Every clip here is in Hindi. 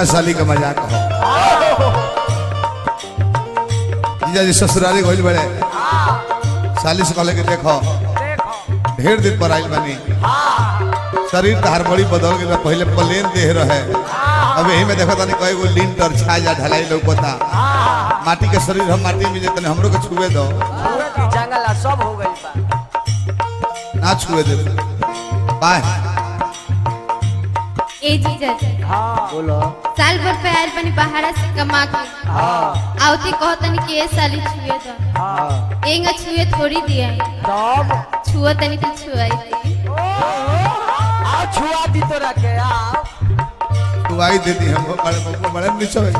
जीजा साली का मजाक जीजा जी ससुराली घोल बड़े साली से कहले के देखो ढेर दिन पर आइल बनी शरीर तहार बड़ी बदल गई पहले प्लेन देह रहे अब यही में देखो तनी कई गो लिंटर छाया ढलाई लौकता माटी के शरीर हम माटी में जतने हमरो के छुए दो जंगल सब हो गइल बा ना छुए दे बाय ए जीजा जी बोलो साल भर पे आयल पानी पहाड़ा से कमा के आवती कहतनी कि ए साली छुए द एंगा छुए थोड़ी दिया तब छुआ तनी तो छुआई आ छुआ दी तो रखे आ छुआई देती हमको बड़े नीचे है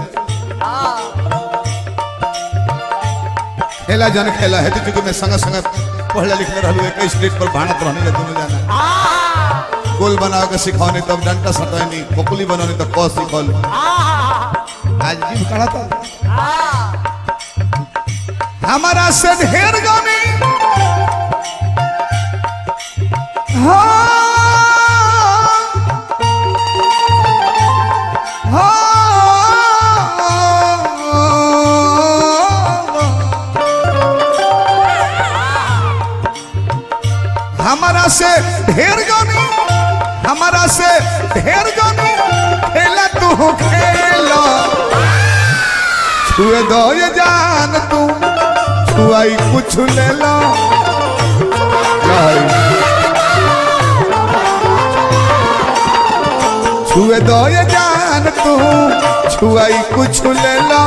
हां खेला जन खेला है तो कि मैं संग संग पहला लिखने रहलू एक स्ट्रीट पर भाणत रहने ले दोनों जाना आ गोल बना के सिखाने तब डंटा सटानी बकुली बनाने तब कौस सिखल आज भी कड़ा था हमारा से ढेर गाने हमारा से ढेर गाने हमारा से ढेर गाने खेला तू खेलो छुए दो ये जान तू छुआई कुछ ले लो छुए दो ये जान तू छुआई कुछ ले लो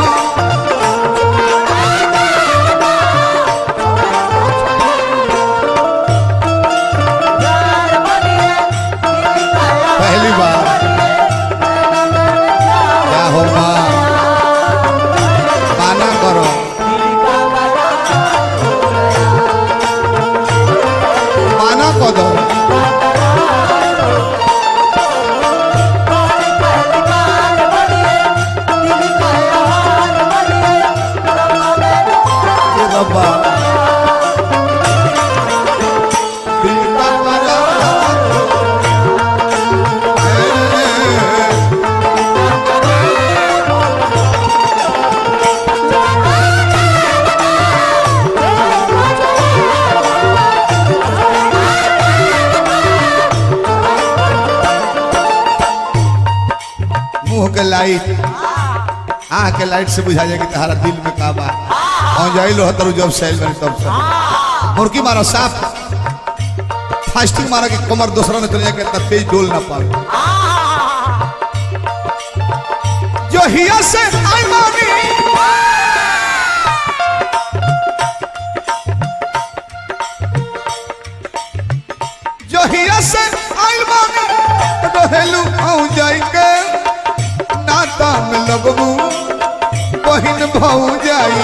के लाइट से बुझा जाए कि तहारा दिल में का बा हम जाई लो तरु जब सेल में तब से मुर्गी मारो साफ फास्टिंग मारा कि कमर दूसरा ने तने के तेज डोल ना पावे जो हिया से आई मानी जो हिया से आई मानी तो हेलू आऊ जाई के नाता में लगबू बहिन भाऊ जाई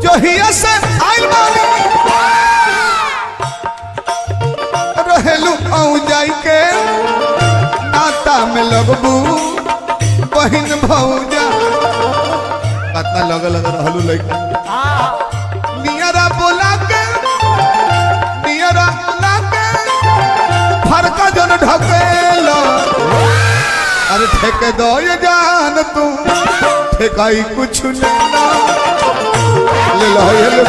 जो हिया से आइल मानी रहेलू आऊ जाई के नाता में लगबू बहिन भाऊ जा पता लग लग रहलू लइका नियरा बोला फरका जन ढकेला अरे ठेके दो ये जान तू ठेकाई कुछ ना ले लो ये ले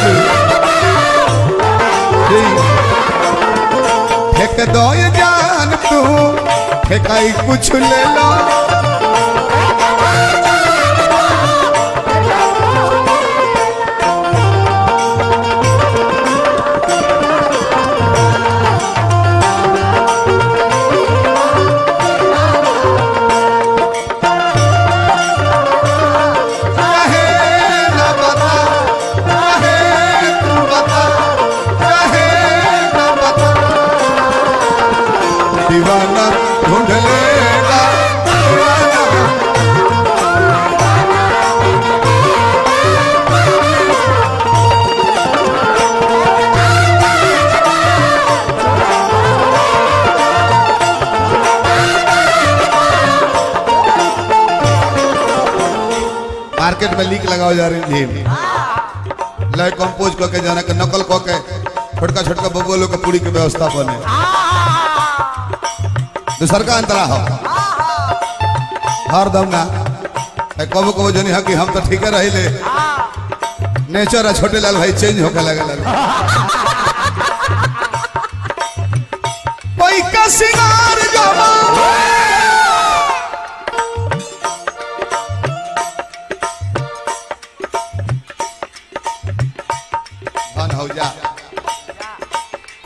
ठेके दो ये जान तू ठेकाई कुछ ले लो मार्केट में लीक लगाओ जा रही है लाइ कंपोज करके जाना के नकल करके छोटका छोटका बबुआ लोग के पूरी के व्यवस्था बने दूसर का अंतरा हो हर दम ना कबो कबो जनी है कि हम तो ठीक रही ले नेचर है छोटे लाल भाई चेंज होके लगे लाल कोई का सिंगार जमा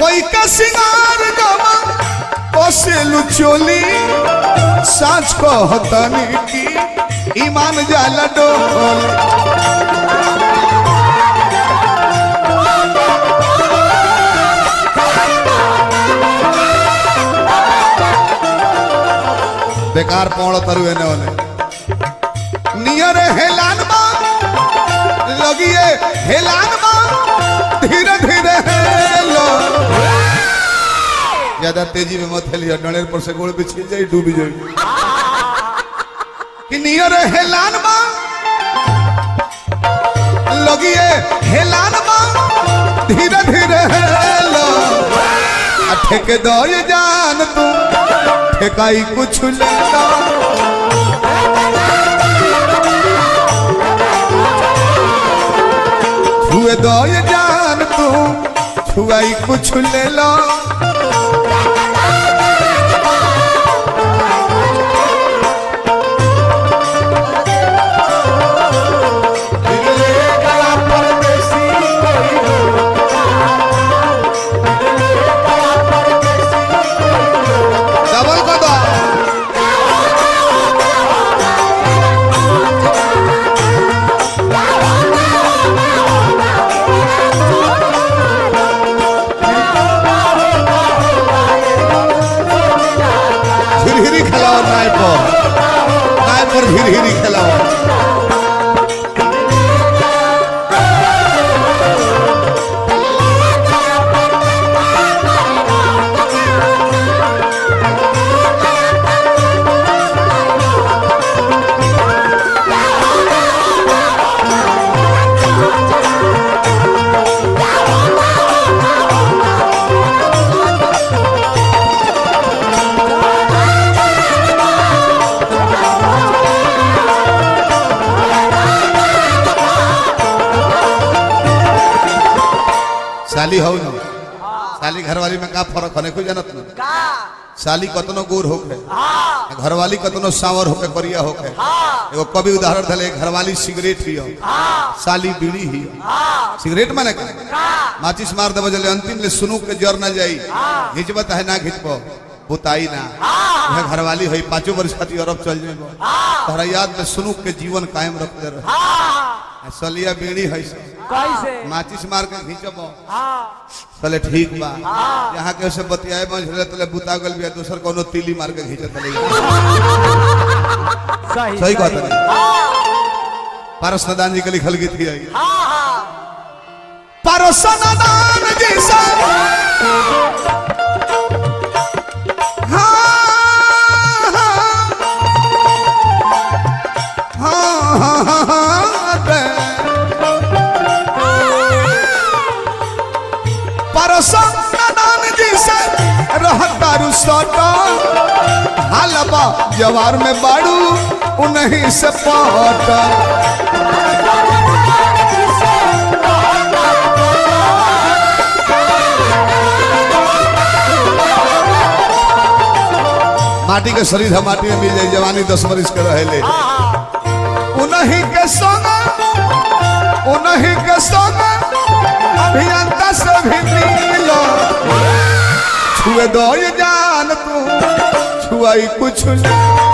कोई का सिंगार जमा पोसेलु चोली साँच को हतनी की ईमान जाला डोल बेकार पौड़ तरुए नियर हेलान मा लगिए हेलान मा धीरे धीरे हेलो ज्यादा तेजी में मत हेलिए नड़ेर पर से गोड़ बिछी जाए डूबी जाए नियर हेलान मा लगिए हेलान मा धीरे धीरे हेलो ठेके दो ये जान तू ठेकाई कुछ लेना छुए दो ये जान तू छुआई कुछ ले लो हिरी खिलाओ साली हो ना साली घरवाली में का फर्क होने कोई जानत ना का साली कतनो गोर होके घरवाली कतनो सावर होके करिया होके एगो कवि उदाहरण देले घरवाली सिगरेट पियो साली बीड़ी ही सिगरेट माने का माचिस मार देबो जले अंतिम ले सुनू के जर ना जाई हिजबत है ना घिचबो बुताई ना घरवाली होई पांचो वर्ष खातिर अरब चल जेबो तोरा याद में सुनू के जीवन कायम रख दे हां सलिया बीड़ी है कैसे माचिस मार के घिचबो चले ठीक बा यहाँ के से बतियाए बजले तले बुता गल बिया दूसर कोनो तीली मार के घिचत तले सही बात है पारसनादान जी के लिखल गीत है पारसनादान जी सा हालबा जवार में बाड़ू उन्हीं से पाता माटी के शरीर हम माटी में मिल जाए जवानी 10 बरिस के रहेले उन्हीं के संग अभियंता से भी मिलो छुए दो ये जान तू छुआई कुछ नहीं।